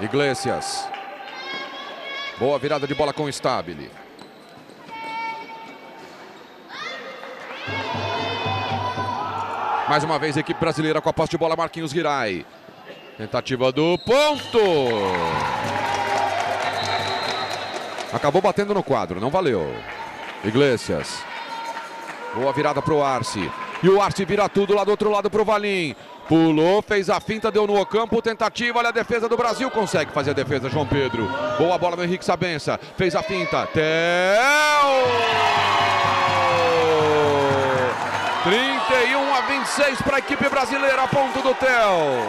Iglesias. Boa virada de bola com o Stabile. Mais uma vez a equipe brasileira com a posse de bola, Marquinhos Hirai. Tentativa do ponto. Acabou batendo no quadro, não valeu. Iglesias. Boa virada para o Arce. E o Arce vira tudo lá do outro lado para o Valim. Pulou, fez a finta, deu no Ocampo, tentativa, olha a defesa do Brasil. Consegue fazer a defesa, João Pedro. Boa bola do Henrique Sabença. Fez a finta. Théo! trinta e um a vinte e seis para a equipe brasileira, ponto do Théo.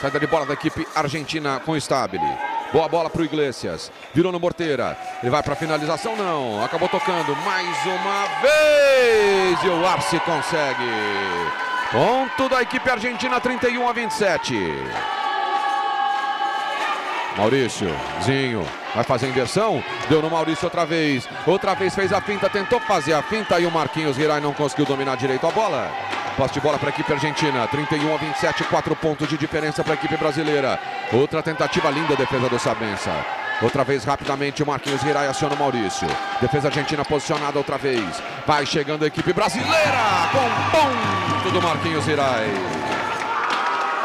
Saída de bola da equipe argentina com o Stabile. Boa bola para o Iglesias. Virou no Morteira. Ele vai para a finalização, não. Acabou tocando mais uma vez. E o Arce consegue. Ponto da equipe argentina, trinta e um a vinte e sete. Maurício, Zinho, vai fazer a inversão, deu no Maurício outra vez, outra vez fez a finta, tentou fazer a finta e o Marquinhos Hirai não conseguiu dominar direito a bola. Posse de bola para a equipe argentina, trinta e um a vinte e sete, quatro pontos de diferença para a equipe brasileira. Outra tentativa linda, defesa do Sabença. Outra vez rapidamente o Marquinhos Hirai aciona o Maurício. Defesa argentina posicionada outra vez, vai chegando a equipe brasileira com ponto do Marquinhos Hirai.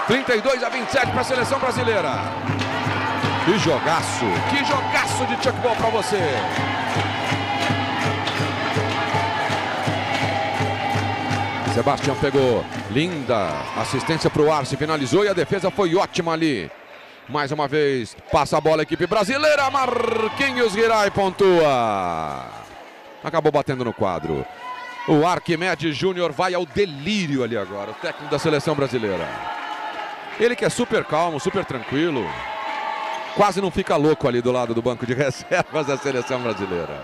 trinta e dois a vinte e sete para a seleção brasileira. Que jogaço, que jogaço de tchoukball pra você. Sebastian pegou, linda assistência pro Arce, finalizou e a defesa foi ótima ali. Mais uma vez, passa a bola a equipe brasileira, Marquinhos Hirai pontua. Acabou batendo no quadro. O Arquimedes Júnior vai ao delírio ali agora, o técnico da seleção brasileira. Ele que é super calmo, super tranquilo. Quase não fica louco ali do lado do banco de reservas da seleção brasileira.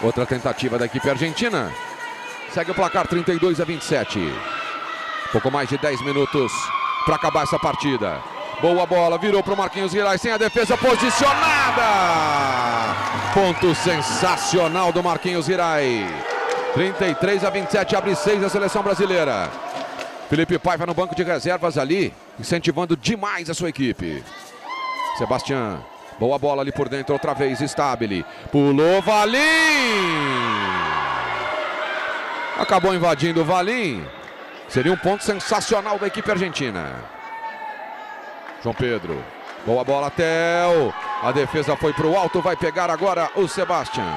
Outra tentativa da equipe argentina. Segue o placar trinta e dois a vinte e sete. Pouco mais de dez minutos para acabar essa partida. Boa bola, virou para o Marquinhos Hirai sem a defesa posicionada. Ponto sensacional do Marquinhos Hirai. trinta e três a vinte e sete, abre seis a seleção brasileira. Felipe Paiva no banco de reservas ali, incentivando demais a sua equipe. Sebastian, boa bola ali por dentro, outra vez, Stabile. Pulou, Valim! Acabou invadindo o Valim. Seria um ponto sensacional da equipe argentina. João Pedro, boa bola, Théo. A defesa foi para o alto, vai pegar agora o Sebastian.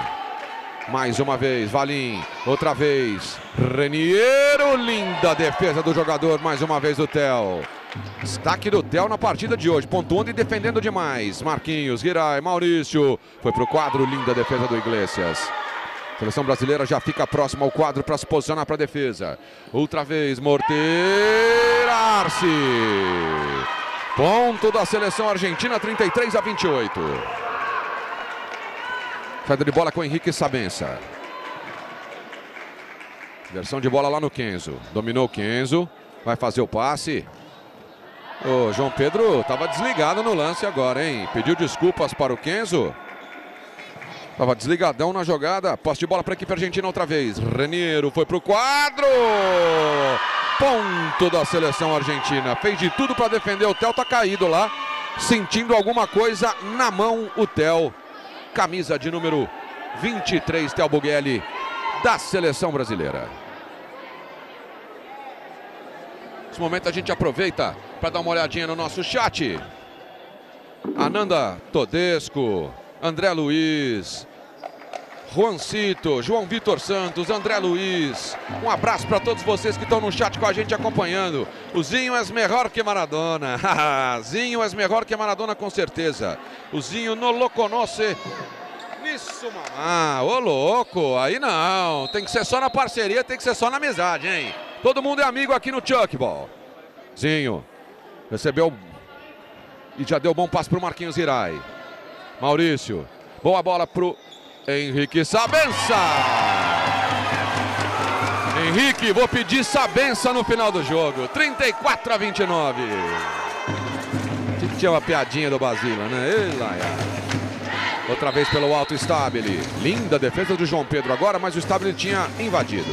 Mais uma vez, Valim, outra vez, Reniero, linda defesa do jogador, mais uma vez o Théo. Destaque do Théo na partida de hoje, pontuando e defendendo demais. Marquinhos, Hirai, Maurício, foi para o quadro, linda defesa do Iglesias. A seleção brasileira já fica próxima ao quadro para se posicionar para a defesa. Outra vez, Morteira, Arce. Ponto da seleção argentina, trinta e três a vinte e oito. Saída de bola com Henrique Sabença. Versão de bola lá no Kenzo. Dominou o Kenzo. Vai fazer o passe. O João Pedro estava desligado no lance agora, hein? Pediu desculpas para o Kenzo. Estava desligadão na jogada. Posse de bola para a equipe argentina outra vez. Reniero foi para o quadro. Ponto da seleção argentina. Fez de tudo para defender. O Théo está caído lá. Sentindo alguma coisa na mão o Théo. Camisa de número vinte e três, Théo Bughelli, da seleção brasileira. Nesse momento a gente aproveita para dar uma olhadinha no nosso chat. Ananda Todesco, André Luiz, Juancito, João Vitor Santos, André Luiz. Um abraço para todos vocês que estão no chat com a gente acompanhando. O Zinho é melhor que Maradona. Zinho é melhor que Maradona, com certeza. O Zinho no lo conoce. Nisso, mamá. Ô, louco, aí não. Tem que ser só na parceria, tem que ser só na amizade, hein? Todo mundo é amigo aqui no Tchoukball. Zinho recebeu e já deu bom passo para o Marquinhos Hirai. Maurício, boa bola para o Henrique Sabença. Henrique, vou pedir Sabença no final do jogo. trinta e quatro a vinte e nove. Tinha uma piadinha do Basila, né? Ei, outra vez pelo alto, Stabile. Linda defesa do João Pedro agora, mas o Stabile tinha invadido.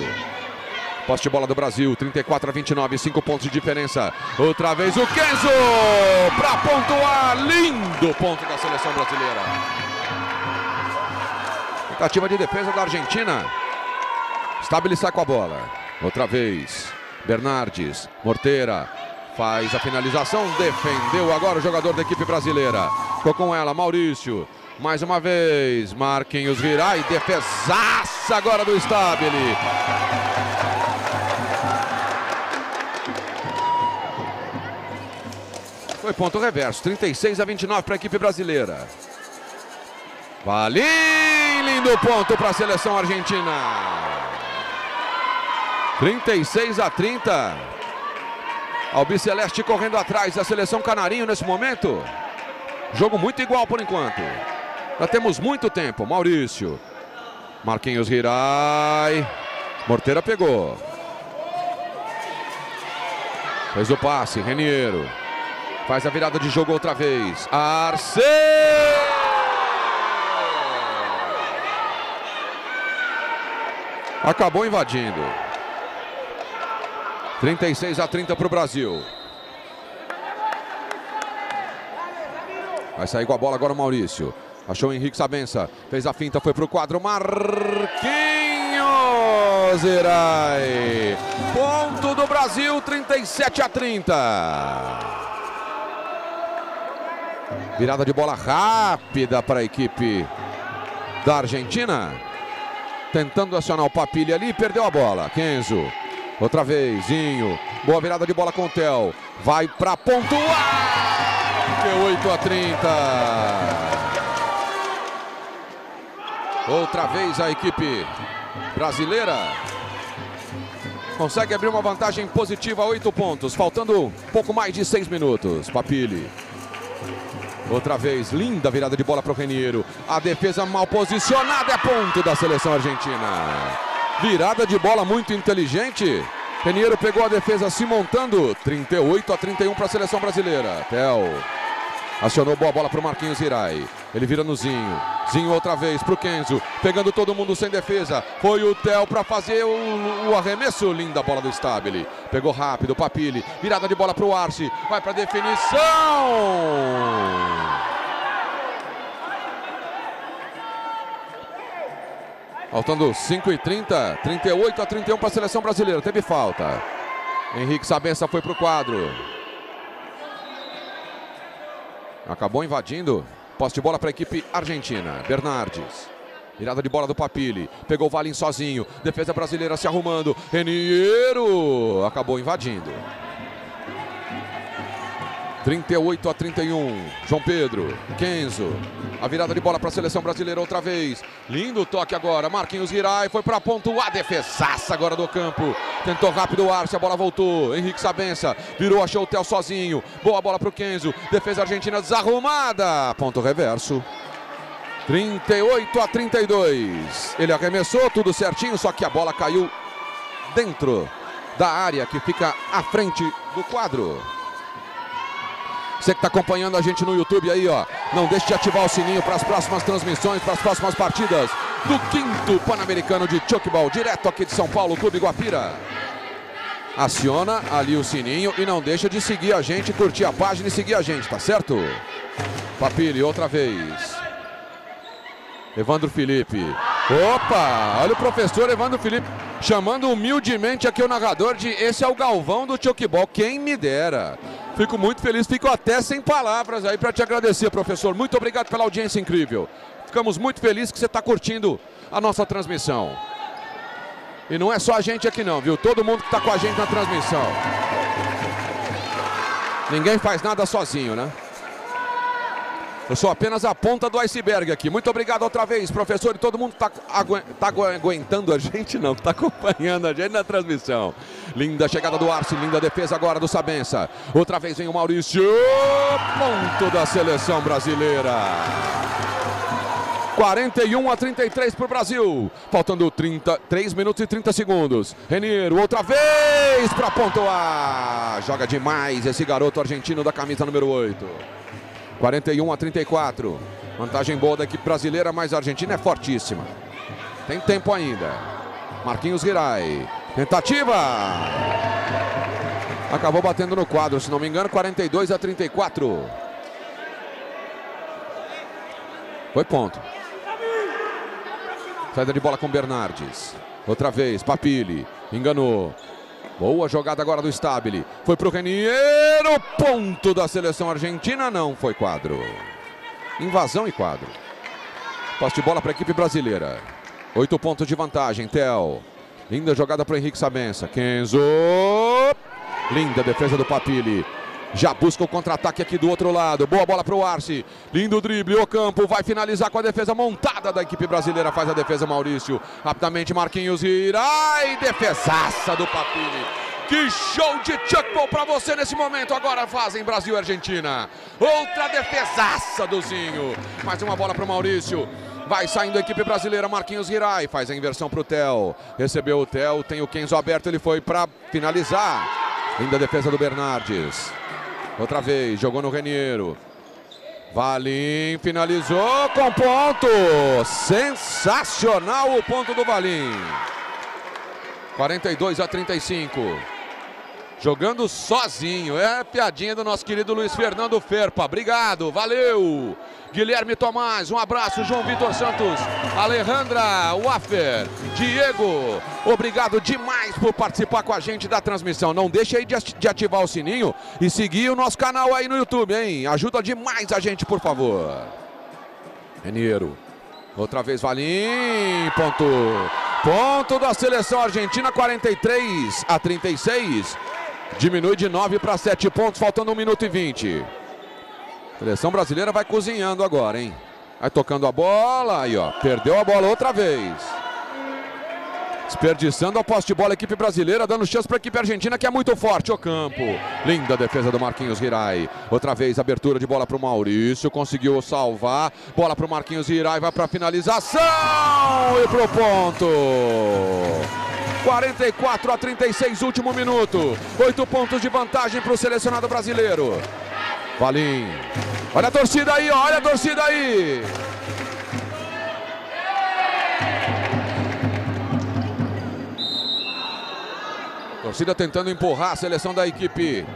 Posse de bola do Brasil, trinta e quatro a vinte e nove, cinco pontos de diferença. Outra vez o Kenzo para pontuar. Lindo ponto da seleção brasileira. Tentativa de defesa da Argentina. Stabile sai com a bola. Outra vez. Bernardes. Morteira. Faz a finalização. Defendeu agora o jogador da equipe brasileira. Ficou com ela. Maurício. Mais uma vez. Marquinhos Hirai. Defesaça agora do Stabile. Foi ponto reverso. trinta e seis a vinte e nove para a equipe brasileira. Valim. Lindo ponto para a seleção argentina. trinta e seis a trinta. Albiceleste correndo atrás da seleção canarinho nesse momento. Jogo muito igual por enquanto. Já temos muito tempo. Maurício. Marquinhos Hirai. Morteira pegou. Fez o passe. Reniero. Faz a virada de jogo outra vez. Arce. Acabou invadindo. trinta e seis a trinta para o Brasil. Vai sair com a bola agora o Maurício. Achou o Henrique Sabença. Fez a finta, foi para o quadro. Marquinhos Hirai. Ponto do Brasil, trinta e sete a trinta. Virada de bola rápida para a equipe da Argentina. Tentando acionar o Papilli ali, perdeu a bola. Kenzo, outra vez, Zinho. Boa virada de bola com o Théo. Vai para pontuar. oito a trinta. Outra vez a equipe brasileira consegue abrir uma vantagem positiva a oito pontos. Faltando um pouco mais de seis minutos. Papilli. Outra vez, linda virada de bola para o Reniero. A defesa mal posicionada é ponto da seleção argentina. Virada de bola muito inteligente. Reniero pegou a defesa se montando. trinta e oito a trinta e um para a seleção brasileira. Théo Acionou boa bola para o Marquinhos Hirai. Ele vira no Zinho. Zinho outra vez para o Kenzo. Pegando todo mundo sem defesa. Foi o Théo para fazer o, o arremesso. Linda bola do Stabile. Pegou rápido o Papilli. Virada de bola para o Arce. Vai para a definição. Faltando cinco e trinta, trinta e oito a trinta e um para a seleção brasileira. Teve falta. Henrique Sabença foi para o quadro. Acabou invadindo. Posse de bola para a equipe argentina. Bernardes. Virada de bola do Papilli. Pegou o Valim sozinho. Defesa brasileira se arrumando. Reniero. Acabou invadindo. trinta e oito a trinta e um, João Pedro, Kenzo, a virada de bola para a seleção brasileira outra vez, lindo toque agora, Marquinhos Hirai foi para a ponta, a defesaça agora do campo, tentou rápido o Arce, a bola voltou, Henrique Sabença, virou, achou o Théo sozinho, boa bola para o Kenzo, defesa argentina desarrumada, ponto reverso, trinta e oito a trinta e dois, ele arremessou, tudo certinho, só que a bola caiu dentro da área que fica à frente do quadro. Você que está acompanhando a gente no YouTube aí, ó, não deixe de ativar o sininho para as próximas transmissões, para as próximas partidas do quinto Pan-Americano de Tchoukball, direto aqui de São Paulo, Clube Guapira. Aciona ali o sininho e não deixa de seguir a gente, curtir a página e seguir a gente, tá certo? Papilli, outra vez. Evandro Felipe. Opa, olha o professor Evandro Felipe chamando humildemente aqui o narrador de esse é o Galvão do Tchoukball, quem me dera. Fico muito feliz, fico até sem palavras aí para te agradecer, professor. Muito obrigado pela audiência incrível. Ficamos muito felizes que você está curtindo a nossa transmissão. E não é só a gente aqui não, viu? Todo mundo que está com a gente na transmissão. Ninguém faz nada sozinho, né? Eu sou apenas a ponta do iceberg aqui. Muito obrigado outra vez, professor. E todo mundo está agu... tá aguentando a gente, não. Está acompanhando a gente na transmissão. Linda chegada do Arce, linda defesa agora do Sabença. Outra vez vem o Maurício. Ponto da seleção brasileira. quarenta e um a trinta e três para o Brasil. Faltando trinta, três minutos e trinta segundos. Reniero, outra vez para pontuar. Joga demais esse garoto argentino da camisa número oito. quarenta e um a trinta e quatro, vantagem boa da equipe brasileira, mas a Argentina é fortíssima. Tem tempo ainda. Marquinhos Hirai, tentativa. Acabou batendo no quadro, se não me engano, quarenta e dois a trinta e quatro. Foi ponto. Saída de bola com Bernardes. Outra vez, Papilli, enganou. Boa jogada agora do Stabile. Foi pro Reniero. Ponto da seleção argentina. Não foi quadro. Invasão e quadro. Posse de bola para a equipe brasileira. Oito pontos de vantagem. Théo. Linda jogada para Henrique Sabença. Kenzo. Linda defesa do Papilli. Já busca o contra-ataque aqui do outro lado. Boa bola para o Arce. Lindo drible. Ocampo vai finalizar com a defesa montada da equipe brasileira. Faz a defesa Maurício. Rapidamente Marquinhos Hirai. Defesaça do Papilli. Que show de Tchoukball para você nesse momento. Agora fazem Brasil e Argentina. Outra defesaça do Zinho. Mais uma bola para o Maurício. Vai saindo a equipe brasileira, Marquinhos Hirai. Faz a inversão para o Théo. Recebeu o Théo. Tem o Kenzo aberto. Ele foi para finalizar. Linda defesa do Bernardes. Outra vez, jogou no Reniero. Valim finalizou com ponto. Sensacional o ponto do Valim. quarenta e dois a trinta e cinco. Jogando sozinho. É a piadinha do nosso querido Luiz Fernando Ferpa. Obrigado, valeu. Guilherme Tomás, um abraço. João Vitor Santos, Alejandra Waffer, Diego. Obrigado demais por participar com a gente da transmissão. Não deixe aí de ativar o sininho e seguir o nosso canal aí no YouTube, hein? Ajuda demais a gente, por favor. Reniero. Outra vez Valim. Ponto. Ponto da seleção argentina, quarenta e três a trinta e seis. Diminui de nove para sete pontos, faltando um minuto e vinte. Seleção brasileira vai cozinhando agora, hein? Vai tocando a bola, aí ó, perdeu a bola outra vez. Desperdiçando a posse de bola, a equipe brasileira dando chance para a equipe argentina, que é muito forte. Ocampo, linda defesa do Marquinhos Hirai. Outra vez, abertura de bola para o Maurício, conseguiu salvar. Bola para o Marquinhos Hirai, vai para a finalização e para o ponto. quarenta e quatro a trinta e seis, último minuto. Oito pontos de vantagem para o selecionado brasileiro. Valim. Olha a torcida aí, olha a torcida aí. Torcida tentando empurrar a seleção da equipe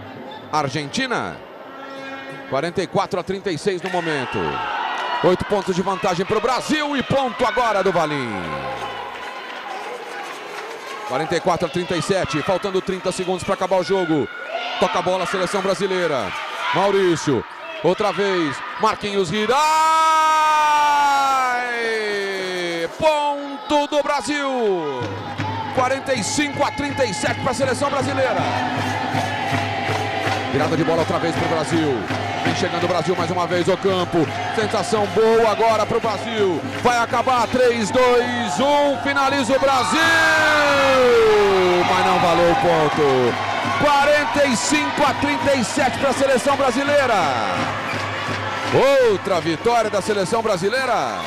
argentina. quarenta e quatro a trinta e seis no momento. Oito pontos de vantagem para o Brasil e ponto agora do Valim. quarenta e quatro a trinta e sete, faltando trinta segundos para acabar o jogo. Toca a bola a seleção brasileira. Maurício, outra vez. Marquinhos Hirai. Ponto do Brasil. quarenta e cinco a trinta e sete para a seleção brasileira. Virada de bola outra vez para o Brasil. Vem chegando o Brasil mais uma vez. Ocampo. Sensação boa agora para o Brasil. Vai acabar. três, dois, um. Finaliza o Brasil. Mas não valeu o ponto. quarenta e cinco a trinta e sete para a seleção brasileira. Outra vitória da seleção brasileira.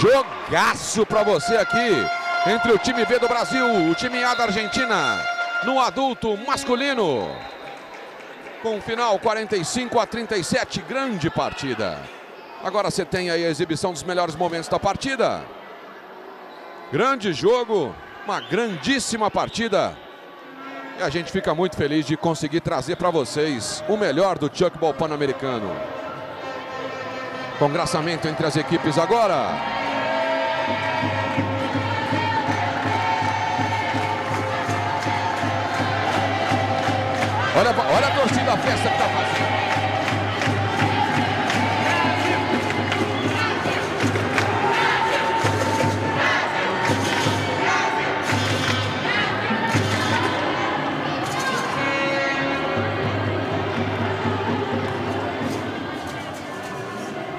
Jogaço para você aqui. Entre o time B do Brasil, o time A da Argentina. No adulto masculino. Com o final quarenta e cinco a trinta e sete, grande partida. Agora você tem aí a exibição dos melhores momentos da partida. Grande jogo, uma grandíssima partida. E a gente fica muito feliz de conseguir trazer para vocês o melhor do Tchoukball Pan-Americano. Congraçamento entre as equipes agora. Olha, olha a torcida, a festa que está fazendo.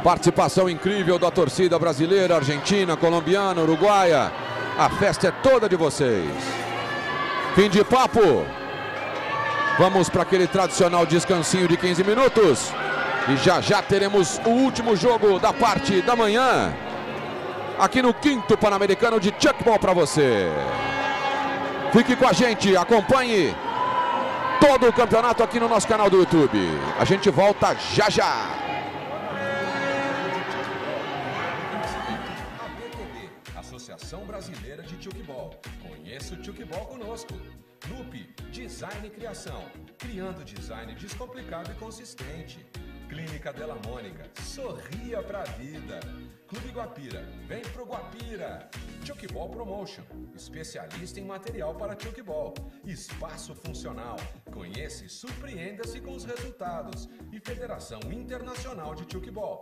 Participação incrível da torcida brasileira, argentina, colombiana, uruguaia. A festa é toda de vocês. Fim de papo. Vamos para aquele tradicional descansinho de quinze minutos. E já já teremos o último jogo da parte da manhã. Aqui no quinto Pan-Americano de Tchoukball para você. Fique com a gente, acompanhe todo o campeonato aqui no nosso canal do YouTube. A gente volta já já. Federação Brasileira de Tchoukball. Conheça o Tchoukball conosco. Lupe, Design e Criação. Criando design descomplicado e consistente. Clínica Della Mônica. Sorria pra vida. Clube Guapira. Vem pro Guapira. Tchoukball Promotion. Especialista em material para Tchoukball. Espaço funcional. Conheça e surpreenda-se com os resultados. E Federação Internacional de Tchoukball.